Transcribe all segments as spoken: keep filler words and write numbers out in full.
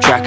track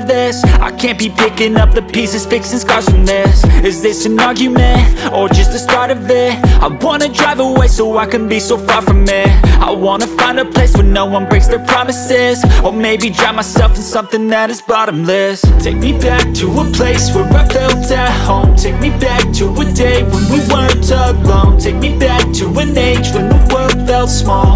this. I can't be picking up the pieces, fixing scars from this. Is this an argument, or just the start of it? I wanna drive away so I can be so far from it. I wanna find a place where no one breaks their promises, or maybe drown myself in something that is bottomless. Take me back to a place where I felt at home. Take me back to a day when we weren't alone. Take me back to an age when the world felt small,